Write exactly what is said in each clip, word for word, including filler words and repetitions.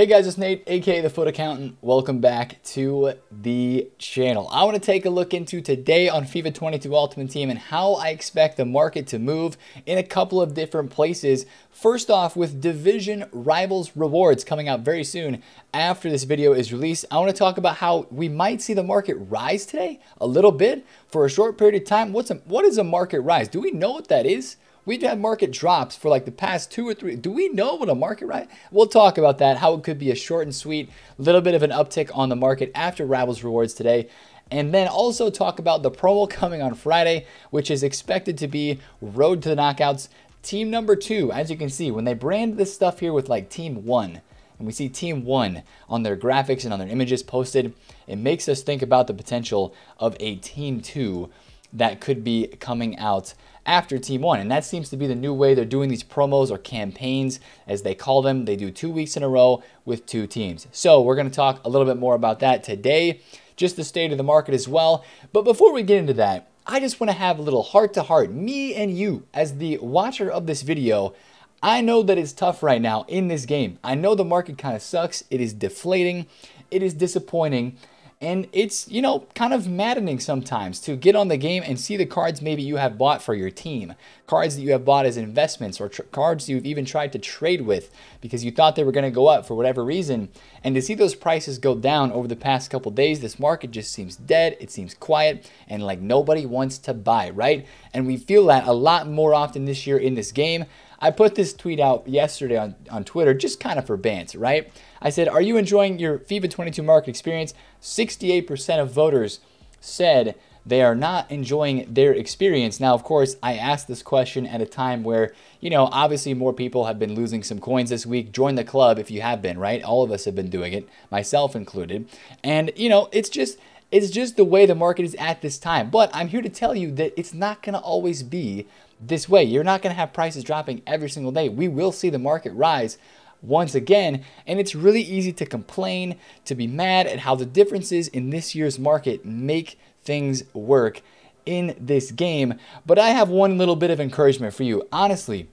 Hey guys, it's Nate, aka The FUT Accountant. Welcome back to the channel. I want to take a look into today on FIFA twenty-two Ultimate Team and how I expect the market to move in a couple of different places. First off, with Division Rivals Rewards coming out very soon after this video is released, I want to talk about how we might see the market rise today a little bit for a short period of time. What's a, what is a market rise? Do we know what that is? We've had market drops for like the past two or three. Do we know what a market rise? We'll talk about that, how it could be a short and sweet, little bit of an uptick on the market after Rivals Rewards today. And then also talk about the promo coming on Friday, which is expected to be Road to the Knockouts, team number two. As you can see, when they brand this stuff here with like team one, and we see team one on their graphics and on their images posted, it makes us think about the potential of a team two that could be coming out after team one. And that seems to be the new way they're doing these promos or campaigns, as they call them. They do two weeks in a row with two teams. So we're going to talk a little bit more about that today, just the state of the market as well. But before we get into that, I just want to have a little heart to heart, me and you as the watcher of this video. I know that it's tough right now in this game. I know the market kind of sucks. It is deflating. It is disappointing. And it's, you know, kind of maddening sometimes to get on the game and see the cards maybe you have bought for your team, cards that you have bought as investments, or cards you've even tried to trade with because you thought they were going to go up for whatever reason. And to see those prices go down over the past couple days, this market just seems dead. It seems quiet and like nobody wants to buy, right? And we feel that a lot more often this year in this game. I put this tweet out yesterday on, on Twitter, just kind of for bants, right? I said, are you enjoying your FIFA twenty-two market experience? sixty-eight percent of voters said they are not enjoying their experience. Now, of course, I asked this question at a time where, you know, obviously more people have been losing some coins this week. Join the club if you have been, right? All of us have been doing it, myself included. And, you know, it's just... It's just the way the market is at this time. But I'm here to tell you that it's not going to always be this way. You're not going to have prices dropping every single day. We will see the market rise once again. And it's really easy to complain, to be mad at how the differences in this year's market make things work in this game. But I have one little bit of encouragement for you. Honestly,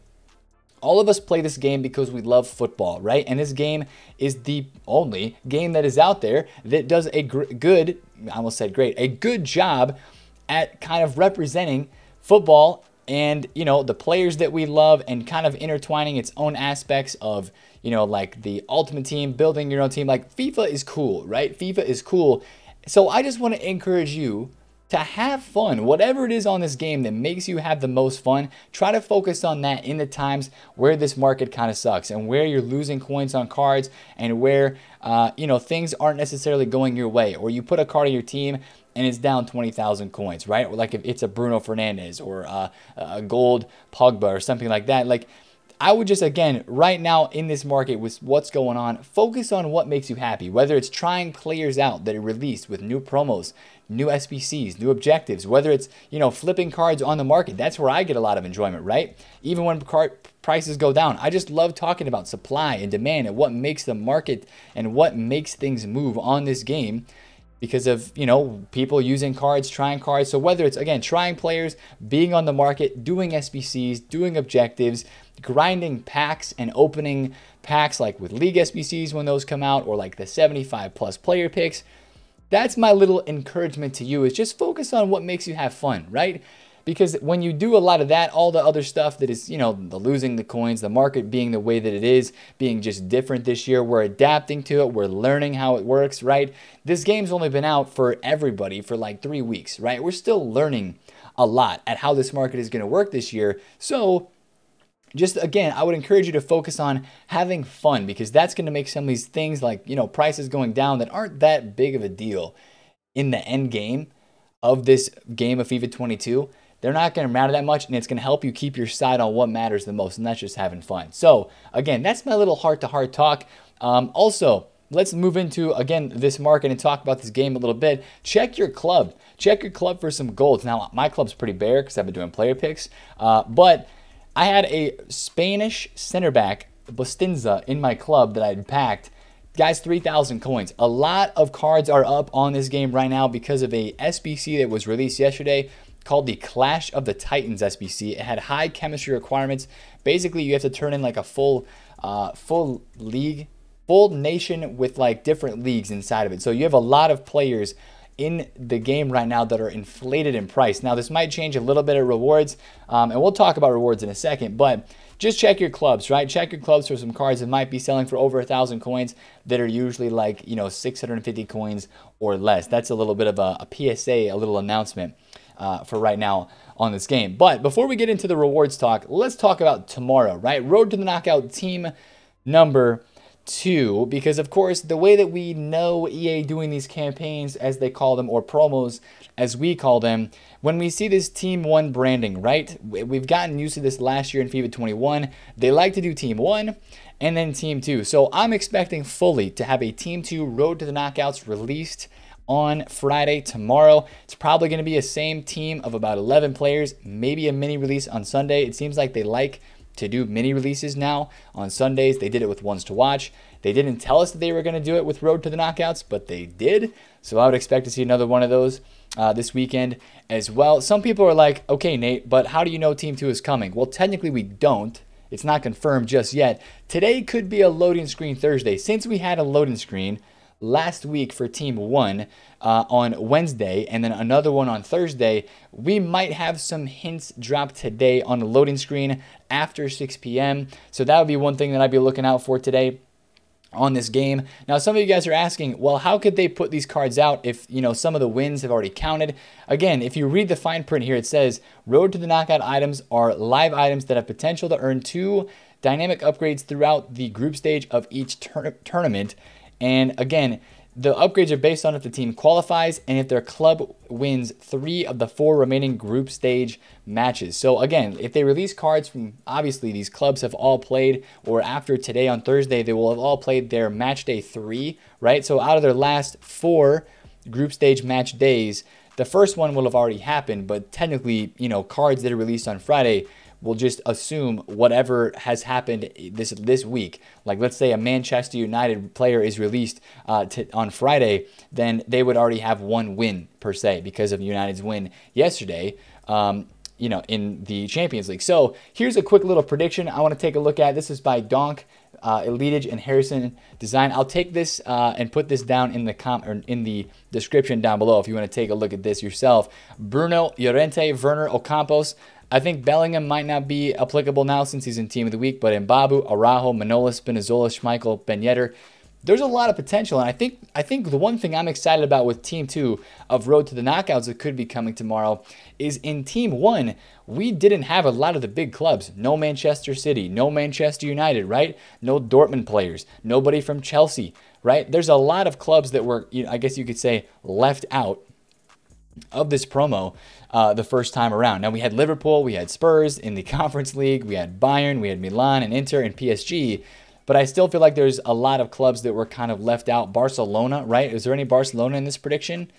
all of us play this game because we love football, right? And this game is the only game that is out there that does a gr good, I almost said great, a good job at kind of representing football and, you know, the players that we love, and kind of intertwining its own aspects of, you know, like the ultimate team, building your own team. Like FIFA is cool, right? FIFA is cool. So I just want to encourage you to have fun, whatever it is on this game that makes you have the most fun. Try to focus on that in the times where this market kind of sucks and where you're losing coins on cards, and where uh, you know, things aren't necessarily going your way, or you put a card on your team and it's down twenty thousand coins, right? Or like if it's a Bruno Fernandes or a, a gold Pogba or something like that. Like, I would just, again, right now in this market with what's going on, focus on what makes you happy, whether it's trying players out that are released with new promos, new S B Cs, new objectives, whether it's, you know, flipping cards on the market. That's where I get a lot of enjoyment, right? Even when card prices go down, I just love talking about supply and demand and what makes the market and what makes things move on this game, because of, you know, people using cards, trying cards. So whether it's, again, trying players, being on the market, doing S B Cs, doing objectives, grinding packs and opening packs like with league S B Cs when those come out, or like the seventy-five plus player picks. That's my little encouragement to you, is just focus on what makes you have fun, right? Because when you do a lot of that, all the other stuff that is, you know, the losing the coins, the market being the way that it is, being just different this year, we're adapting to it, we're learning how it works, right? This game's only been out for everybody for like three weeks, right? We're still learning a lot at how this market is going to work this year. So just, again, I would encourage you to focus on having fun, because that's going to make some of these things like, you know, prices going down that aren't that big of a deal in the end game of this game of FIFA twenty-two. They're not going to matter that much, and it's going to help you keep your side on what matters the most, and that's just having fun. So, again, that's my little heart-to-heart talk. Um, also, let's move into, again, this market and talk about this game a little bit. Check your club. Check your club for some golds. Now, my club's pretty bare because I've been doing player picks, uh, but I had a Spanish center back, Bustinza, in my club that I had packed. Guys, three thousand coins. A lot of cards are up on this game right now because of a S B C that was released yesterday called the Clash of the Titans S B C. It had high chemistry requirements. Basically, you have to turn in like a full, uh, full league full nation with like different leagues inside of it. So you have a lot of players in the game right now that are inflated in price. Now this might change a little bit of rewards, um, and we'll talk about rewards in a second, but just check your clubs, right? Check your clubs for some cards that might be selling for over a thousand coins that are usually like, you know, six hundred fifty coins or less. That's a little bit of a, a P S A, a little announcement uh, for right now on this game. But before we get into the rewards talk, let's talk about tomorrow, right? Road to the Knockout team number two, because of course the way that we know E A doing these campaigns, as they call them, or promos as we call them, when we see this team one branding, right, we've gotten used to this last year in FIFA twenty-one. They like to do team one and then team two. So I'm expecting fully to have a team two Road to the Knockouts released on Friday, tomorrow. It's probably going to be a same team of about eleven players, maybe a mini release on Sunday. It seems like they like to do mini releases now on Sundays. They did it with Ones to Watch. They didn't tell us that they were going to do it with Road to the Knockouts, but they did. So I would expect to see another one of those uh, this weekend as well. Some people are like, okay, Nate, but how do you know Team two is coming? Well, technically we don't. It's not confirmed just yet. Today could be a loading screen Thursday. Since we had a loading screen last week for Team one uh, on Wednesday and then another one on Thursday, we might have some hints dropped today on the loading screen after six P M So that would be one thing that I'd be looking out for today on this game. Now, some of you guys are asking, well, how could they put these cards out if, you know, some of the wins have already counted? Again, if you read the fine print here, it says Road to the Knockout items are live items that have potential to earn two dynamic upgrades throughout the group stage of each tur- tournament. And again, the upgrades are based on if the team qualifies and if their club wins three of the four remaining group stage matches. So again, if they release cards from, obviously these clubs have all played, or after today on Thursday, they will have all played their match day three, right? So out of their last four group stage match days, the first one will have already happened, but technically, you know, cards that are released on Friday, we'll just assume whatever has happened this this week. Like, let's say a Manchester United player is released uh, to, on Friday, then they would already have one win per se because of United's win yesterday, um, you know, in the Champions League. So here's a quick little prediction I want to take a look at. This is by Donk, uh, Elitage, and Harrison Design. I'll take this uh, and put this down in the com or in the description down below if you want to take a look at this yourself. Bruno Llorente, Werner, Ocampos. I think Bellingham might not be applicable now since he's in Team of the Week, but Mbabu, Araujo, Manolis, Spinazzola, Schmeichel, Ben Yedder, there's a lot of potential. And I think I think the one thing I'm excited about with Team two of Road to the Knockouts that could be coming tomorrow is in Team one, we didn't have a lot of the big clubs. No Manchester City, no Manchester United, right? No Dortmund players, nobody from Chelsea, right? There's a lot of clubs that were, you know, I guess you could say, left out of this promo uh, the first time around. Now we had Liverpool, we had Spurs in the Conference League, we had Bayern, we had Milan and Inter and P S G, but I still feel like there's a lot of clubs that were kind of left out. Barcelona, right? Is there any Barcelona in this prediction?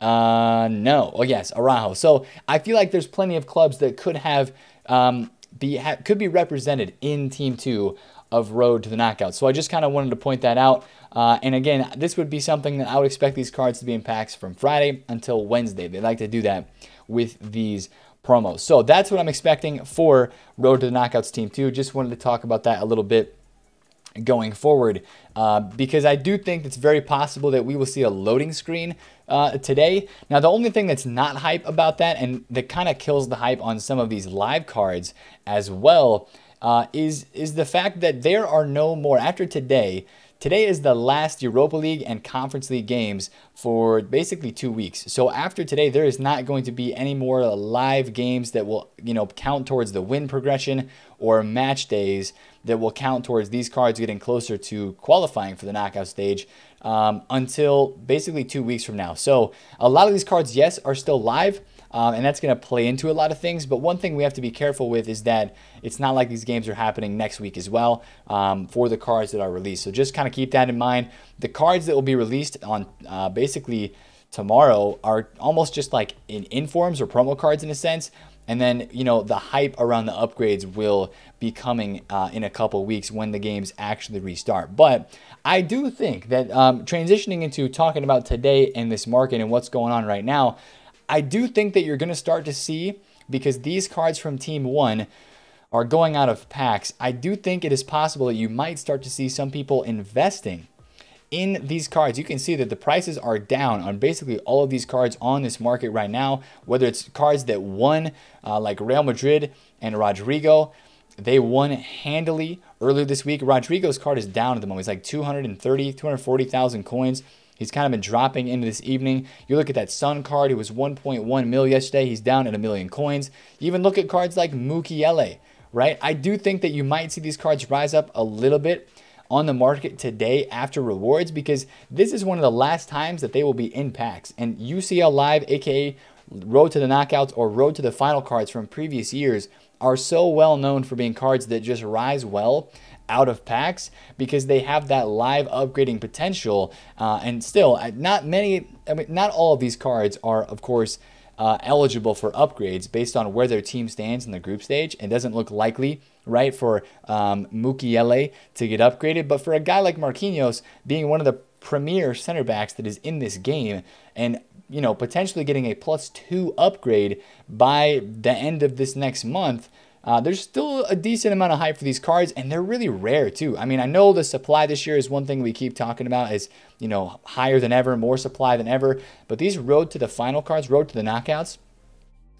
Uh, no. Oh yes, Araujo. So I feel like there's plenty of clubs that could have um, be ha could be represented in Team two of Road to the Knockout. So I just kind of wanted to point that out. Uh, and again, this would be something that I would expect these cards to be in packs from Friday until Wednesday. They like to do that with these promos. So that's what I'm expecting for Road to the Knockouts Team two. Just wanted to talk about that a little bit going forward, uh, because I do think it's very possible that we will see a loading screen uh, today. Now, the only thing that's not hype about that, and that kind of kills the hype on some of these live cards as well, Uh, is is the fact that there are no more after today. Today is the last Europa League and Conference League games for basically two weeks. So after today, there is not going to be any more live games that will, you know, count towards the win progression or match days that will count towards these cards getting closer to qualifying for the knockout stage um, until basically two weeks from now. So a lot of these cards, yes, are still live. Um, and that's going to play into a lot of things. But one thing we have to be careful with is that it's not like these games are happening next week as well um, for the cards that are released. So just kind of keep that in mind. The cards that will be released on uh, basically tomorrow are almost just like in informs or promo cards in a sense. And then, you know, the hype around the upgrades will be coming uh, in a couple weeks when the games actually restart. But I do think that um, transitioning into talking about today and this market and what's going on right now, I do think that you're going to start to see, because these cards from Team one are going out of packs, I do think it is possible that you might start to see some people investing in these cards. You can see that the prices are down on basically all of these cards on this market right now, whether it's cards that won, uh, like Real Madrid and Rodrigo. They won handily earlier this week. Rodrigo's card is down at the moment. He's like two hundred thirty, two hundred forty thousand coins. He's kind of been dropping into this evening. You look at that Sun card. It was one point one mil yesterday. He's down at a million coins. You even look at cards like Mukiele, right? I do think that you might see these cards rise up a little bit on the market today after rewards, because this is one of the last times that they will be in packs. And U C L Live, aka Road to the Knockouts or Road to the Final cards from previous years, are so well known for being cards that just rise well out of packs because they have that live upgrading potential. Uh, and still, not many, I mean, not all of these cards are, of course, uh, eligible for upgrades based on where their team stands in the group stage. It doesn't look likely, right, for um, Mukiele to get upgraded. But for a guy like Marquinhos, being one of the premier center backs that is in this game and, you know, potentially getting a plus two upgrade by the end of this next month, uh, there's still a decent amount of hype for these cards, and they're really rare too. I mean, I know the supply this year is one thing we keep talking about is, you know, higher than ever, more supply than ever, but these Road to the Final cards, Road to the Knockouts,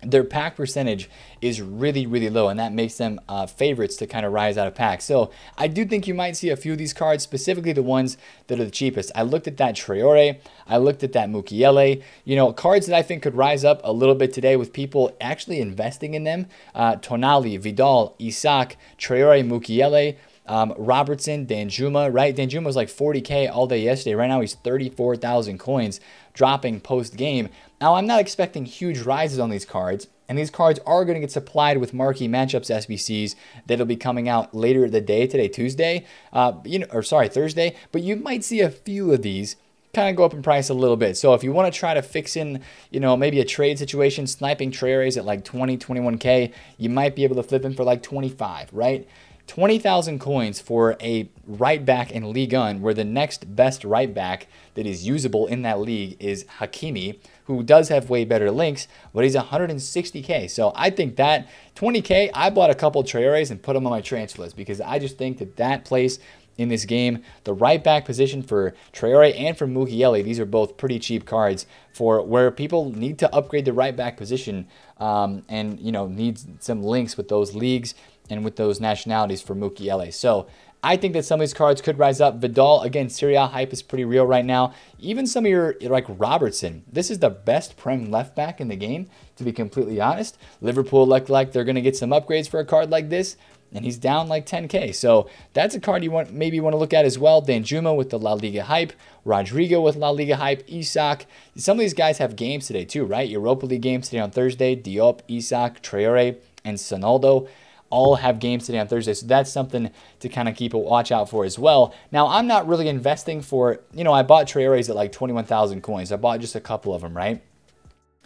their pack percentage is really, really low, and that makes them uh, favorites to kind of rise out of packs. So I do think you might see a few of these cards, specifically the ones that are the cheapest. I looked at that Traoré. I looked at that Mukiele. You know, cards that I think could rise up a little bit today with people actually investing in them. Uh, Tonali, Vidal, Isak, Traoré, Mukiele, um, Robertson, Danjuma, right? Danjuma was like forty K all day yesterday. Right now he's thirty-four thousand coins, dropping post-game. Now, I'm not expecting huge rises on these cards, and these cards are going to get supplied with Marquee Matchups S B Cs that'll be coming out later in the day, today, Tuesday, uh, you know, or sorry, Thursday, but you might see a few of these kind of go up in price a little bit. So if you want to try to fix in, you know, maybe a trade situation, sniping Traorés at like twenty, twenty-one K, you might be able to flip him for like twenty-five, right? twenty thousand coins for a right back in Ligue one, where the next best right back that is usable in that league is Hakimi, who does have way better links, but he's one hundred sixty K. So I think that twenty K, I bought a couple Traorés and put them on my transfer list because I just think that that place in this game, the right back position for Traoré and for Mukiele, these are both pretty cheap cards for where people need to upgrade the right back position um, and, you know, need some links with those leagues and with those nationalities for Mukiele. So I think that some of these cards could rise up. Vidal, again, Serie A hype is pretty real right now. Even some of your, like Robertson, this is the best prem left back in the game, to be completely honest. Liverpool look like they're going to get some upgrades for a card like this, and he's down like ten K. So that's a card you want maybe want to look at as well. Danjuma with the La Liga hype, Rodrigo with La Liga hype, Isak. Some of these guys have games today too, right? Europa League games today on Thursday. Diop, Isak, Traoré, and Sanaldo all have games today on Thursday. So that's something to kind of keep a watch out for as well. Now, I'm not really investing for, you know, I bought Traorés at like twenty-one thousand coins. I bought just a couple of them, right?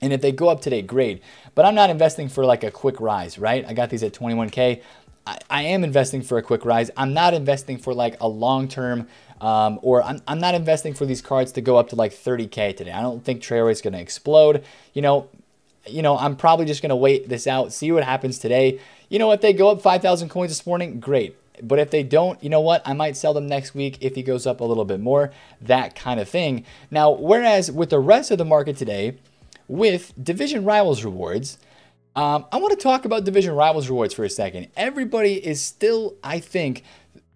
And if they go up today, great. But I'm not investing for like a quick rise, right? I got these at twenty-one K. I, I am investing for a quick rise. I'm not investing for like a long-term um, or I'm, I'm not investing for these cards to go up to like thirty K today. I don't think Traoré is going to explode. You know, you know, I'm probably just going to wait this out, see what happens today. You know, if they go up five thousand coins this morning, great. But if they don't, you know what? I might sell them next week if he goes up a little bit more, that kind of thing. Now, whereas with the rest of the market today, with Division Rivals Rewards, um, I want to talk about Division Rivals Rewards for a second. Everybody is still, I think,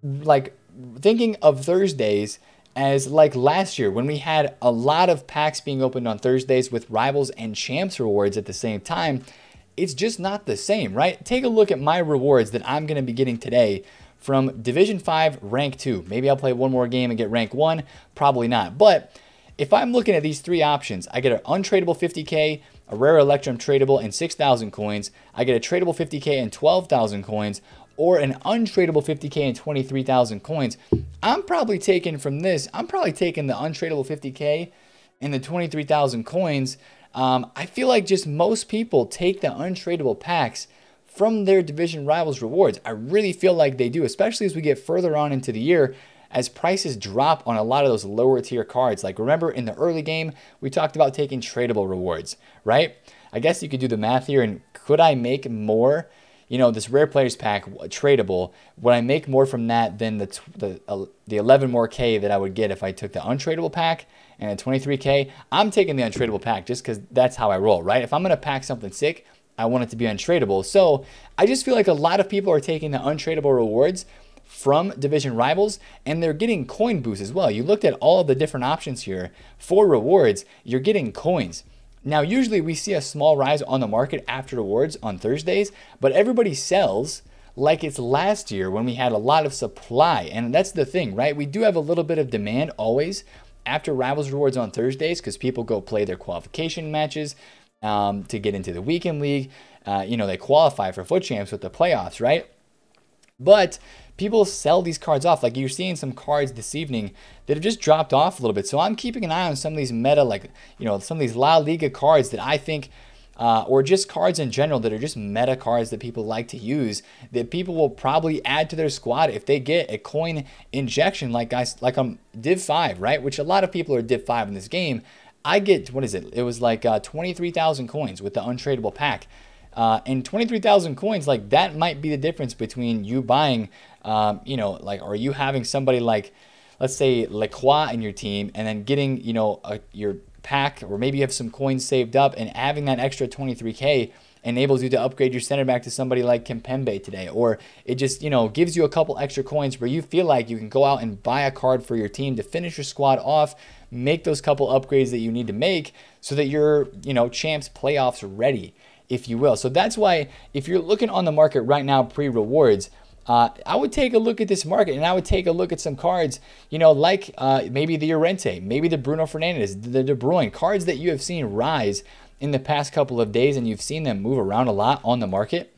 like thinking of Thursdays as like last year when we had a lot of packs being opened on Thursdays with Rivals and Champs Rewards at the same time. It's just not the same, right? Take a look at my rewards that I'm going to be getting today from Division five, Rank two. Maybe I'll play one more game and get Rank one. Probably not. But if I'm looking at these three options, I get an untradeable fifty K, a rare Electrum tradable, and six thousand coins. I get a tradable fifty K and twelve thousand coins, or an untradeable fifty K and twenty-three thousand coins. I'm probably taking from this, I'm probably taking the untradeable fifty K and the twenty-three thousand coins. Um, I feel like just most people take the untradeable packs from their Division Rivals rewards. I really feel like they do, especially as we get further on into the year, as prices drop on a lot of those lower tier cards. Like, remember in the early game, we talked about taking tradable rewards, right? I guess you could do the math here, and could I make more, you know, this rare players pack tradable, would I make more from that than the the, uh, the eleven more K that I would get if I took the untradeable pack and the twenty-three K? I'm taking the untradeable pack just because that's how I roll, right? If I'm gonna pack something sick, I want it to be untradeable. So I just feel like a lot of people are taking the untradeable rewards from Division Rivals, and they're getting coin boosts as well. You looked at all the different options here for rewards, you're getting coins. Now, usually we see a small rise on the market after rewards on Thursdays, but everybody sells like it's last year when we had a lot of supply. And that's the thing, right? We do have a little bit of demand always after Rivals Rewards on Thursdays because people go play their qualification matches um, to get into the weekend league. Uh, you know, they qualify for FUT Champs with the playoffs, right? But people sell these cards off. Like, you're seeing some cards this evening that have just dropped off a little bit. So I'm keeping an eye on some of these meta, like, you know, some of these La Liga cards that I think, uh, or just cards in general that are just meta cards that people like to use, that people will probably add to their squad if they get a coin injection, like guys, like I'm Div five, right? Which a lot of people are Div five in this game. I get, what is it? It was like uh, twenty-three thousand coins with the untradeable pack. Uh, and twenty-three thousand coins, like, that might be the difference between you buying, um, you know, like, or you having somebody like, let's say, Lacroix in your team, and then getting, you know, a, your pack, or maybe you have some coins saved up, and having that extra twenty-three K enables you to upgrade your center back to somebody like Kimpembe today, or it just, you know, gives you a couple extra coins where you feel like you can go out and buy a card for your team to finish your squad off, make those couple upgrades that you need to make so that you're, you know, champs playoffs ready, if you will. So that's why if you're looking on the market right now pre-rewards, uh, I would take a look at this market, and I would take a look at some cards, you know, like uh, maybe the Llorente, maybe the Bruno Fernandes, the De Bruyne, cards that you have seen rise in the past couple of days, and you've seen them move around a lot on the market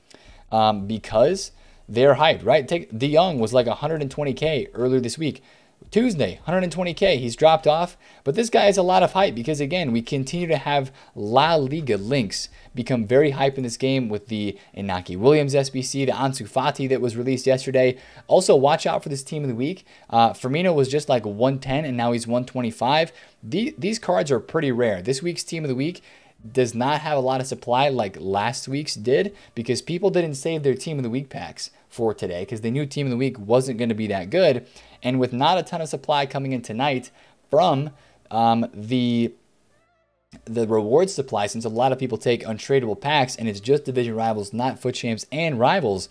um, because they're hyped, right? Take De Jong was like one hundred twenty K earlier this week. Tuesday, one hundred twenty K, he's dropped off, but this guy is a lot of hype because, again, we continue to have La Liga links become very hype in this game with the Inaki Williams S B C, the Ansu Fati that was released yesterday. Also, watch out for this Team of the Week. Uh, Firmino was just like one ten, and now he's one twenty-five. The, these cards are pretty rare. This week's Team of the Week does not have a lot of supply like last week's did, because people didn't save their Team of the Week packs for today because they knew Team of the Week wasn't going to be that good. And with not a ton of supply coming in tonight from um, the the reward supply, since a lot of people take untradeable packs and it's just Division Rivals, not FUT Champs and Rivals,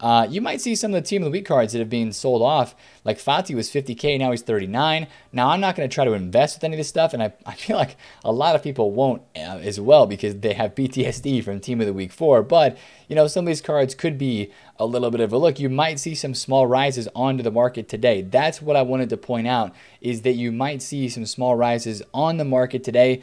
uh, you might see some of the Team of the Week cards that have been sold off. Like Fati was fifty K, now he's thirty-nine. Now, I'm not going to try to invest with any of this stuff, and I, I feel like a lot of people won't uh, as well because they have P T S D from Team of the Week four. But, you know, some of these cards could be a little bit of a look. You might see some small rises onto the market today. That's what I wanted to point out, is that you might see some small rises on the market today,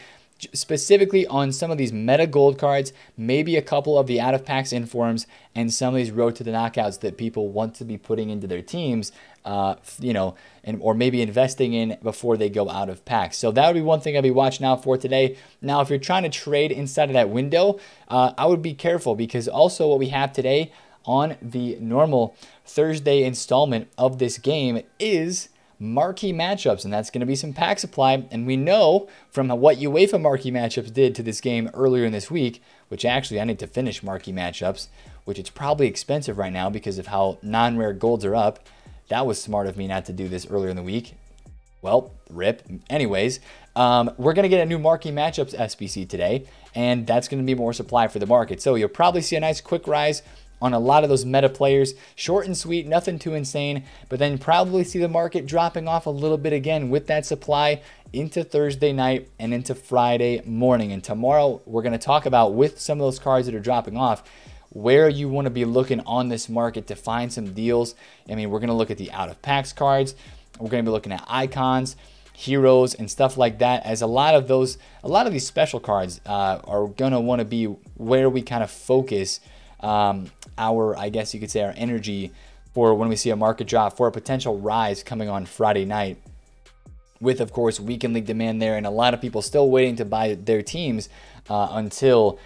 specifically on some of these meta gold cards, maybe a couple of the out of packs informs, and some of these Road to the Knockouts that people want to be putting into their teams, uh, you know, and or maybe investing in before they go out of packs. So that would be one thing I'd be watching out for today. Now, if you're trying to trade inside of that window, uh, I would be careful, because also what we have today on the normal Thursday installment of this game is Marquee Matchups, and that's going to be some pack supply. And we know from what UEFA Marquee Matchups did to this game earlier in this week, which actually I need to finish Marquee Matchups, which it's probably expensive right now because of how non-rare golds are up. That was smart of me not to do this earlier in the week. Well, rip. Anyways, um, we're going to get a new Marquee Matchups S B C today, and that's going to be more supply for the market. So you'll probably see a nice quick rise on a lot of those meta players, short and sweet, nothing too insane, but then probably see the market dropping off a little bit again with that supply into Thursday night and into Friday morning. And tomorrow we're going to talk about, with some of those cards that are dropping off, where you want to be looking on this market to find some deals. I mean, we're going to look at the out of packs cards. We're going to be looking at icons, heroes, and stuff like that, as a lot of those, a lot of these special cards uh, are going to want to be where we kind of focus um our, I guess you could say, our energy for when we see a market drop for a potential rise coming on Friday night, with, of course, weekend league demand there and a lot of people still waiting to buy their teams uh, until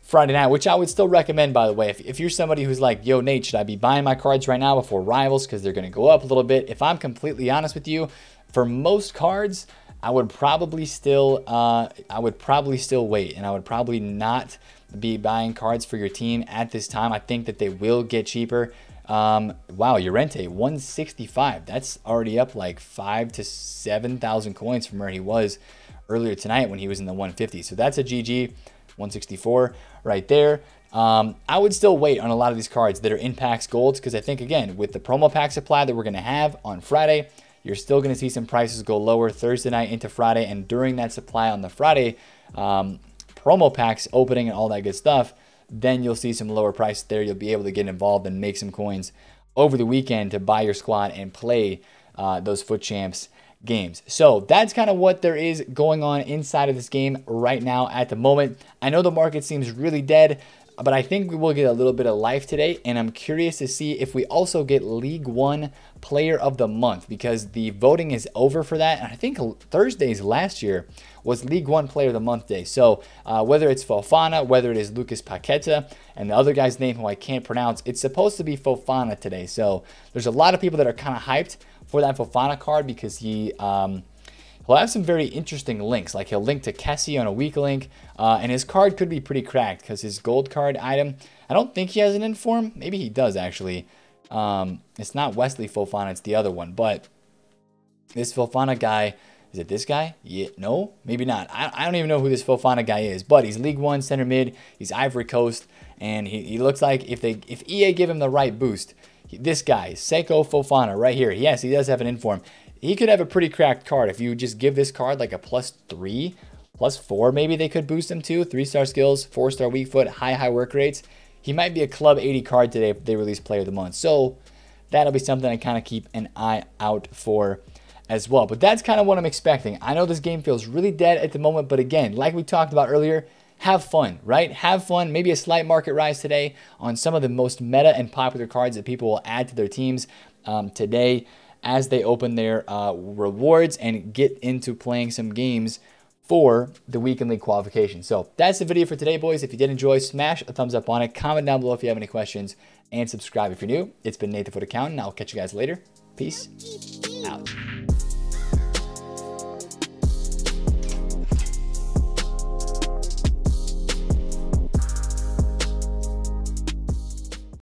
Friday night, which I would still recommend, by the way. If, if you're somebody who's like, yo, Nate, should I be buying my cards right now before Rivals because they're going to go up a little bit? If I'm completely honest with you, for most cards, I would probably still uh, I would probably still wait, and I would probably not be buying cards for your team at this time. I think that they will get cheaper. Um, wow, Llorente, one sixty-five. That's already up like five to seven thousand coins from where he was earlier tonight when he was in the one fifty. So that's a G G, one sixty-four right there. Um, I would still wait on a lot of these cards that are in packs golds, because I think, again, with the promo pack supply that we're going to have on Friday, you're still going to see some prices go lower Thursday night into Friday. And during that supply on the Friday um, promo packs opening and all that good stuff, then you'll see some lower prices there. You'll be able to get involved and make some coins over the weekend to buy your squad and play uh, those FUT Champs games. So that's kind of what there is going on inside of this game right now at the moment. I know the market seems really dead, but I think we will get a little bit of life today. And I'm curious to see if we also get League One Player of the Month, because the voting is over for that. And I think Thursdays last year was League One Player of the Month day. So uh, whether it's Fofana, whether it is Lucas Paqueta, and the other guy's name who I can't pronounce, it's supposed to be Fofana today. So there's a lot of people that are kind of hyped for that Fofana card, because he... Um, He'll have some very interesting links, like he'll link to Kessie on a weak link, uh, and his card could be pretty cracked because his gold card item, I don't think he has an inform. Maybe he does, actually. Um, it's not Wesley Fofana, it's the other one, but this Fofana guy, is it this guy? Yeah, no, maybe not. I, I don't even know who this Fofana guy is, but he's League One center mid, he's Ivory Coast, and he, he looks like if they if E A give him the right boost, this guy, Seko Fofana right here, yes, he does have an inform. He could have a pretty cracked card if you just give this card like a plus three, plus four maybe they could boost him to. Three-star skills, four-star weak foot, high, high work rates. He might be a club eighty card today if they release Player of the Month. So that'll be something I kind of keep an eye out for as well. But that's kind of what I'm expecting. I know this game feels really dead at the moment, but again, like we talked about earlier, have fun, right? Have fun. Maybe a slight market rise today on some of the most meta and popular cards that people will add to their teams um, today, as they open their uh, rewards and get into playing some games for the weekend league qualification. So that's the video for today, boys. If you did enjoy, smash a thumbs up on it. Comment down below if you have any questions, and subscribe if you're new. It's been Nate, the FUT Accountant, and I'll catch you guys later. Peace out.